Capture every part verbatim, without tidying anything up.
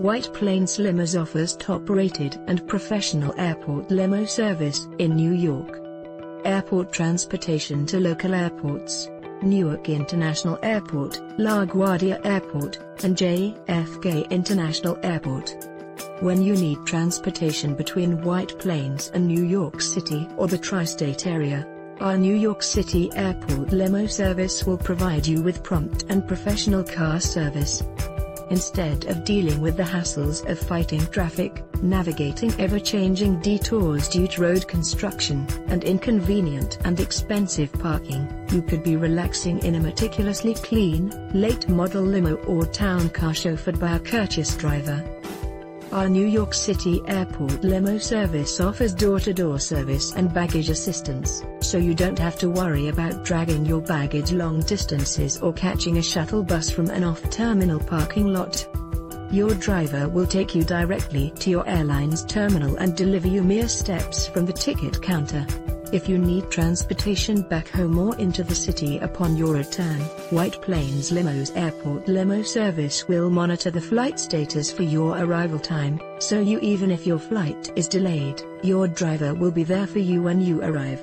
White Plains Limos offers top-rated and professional airport limo service in New York. Airport transportation to local airports: Newark International Airport, LaGuardia Airport, and J F K International Airport. When you need transportation between White Plains and New York City or the tri-state area, our New York City Airport limo service will provide you with prompt and professional car service. Instead of dealing with the hassles of fighting traffic, navigating ever-changing detours due to road construction, and inconvenient and expensive parking, you could be relaxing in a meticulously clean, late-model limo or town car chauffeured by a courteous driver. Our New York City Airport limo service offers door-to-door service and baggage assistance, so you don't have to worry about dragging your baggage long distances or catching a shuttle bus from an off-terminal parking lot. Your driver will take you directly to your airline's terminal and deliver you mere steps from the ticket counter. If you need transportation back home or into the city upon your return, White Plains Limos Airport Limo Service will monitor the flight status for your arrival time, so you even if your flight is delayed, your driver will be there for you when you arrive.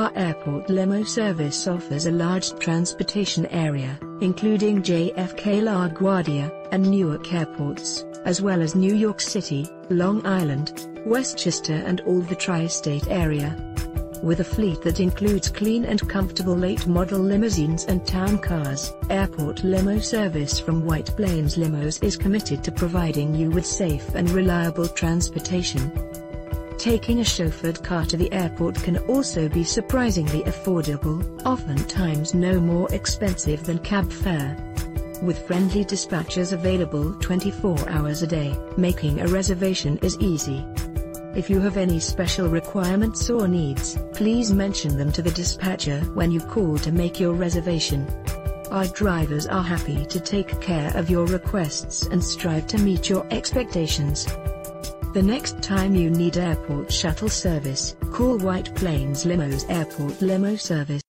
Our airport limo service offers a large transportation area, including J F K, LaGuardia, and Newark airports, as well as New York City, Long Island, Westchester, and all the tri-state area. With a fleet that includes clean and comfortable late-model limousines and town cars, airport limo service from White Plains Limos is committed to providing you with safe and reliable transportation. Taking a chauffeured car to the airport can also be surprisingly affordable, oftentimes no more expensive than cab fare. With friendly dispatchers available twenty-four hours a day, making a reservation is easy. If you have any special requirements or needs, please mention them to the dispatcher when you call to make your reservation. Our drivers are happy to take care of your requests and strive to meet your expectations. The next time you need airport shuttle service, call White Plains Limos Airport Limo Service.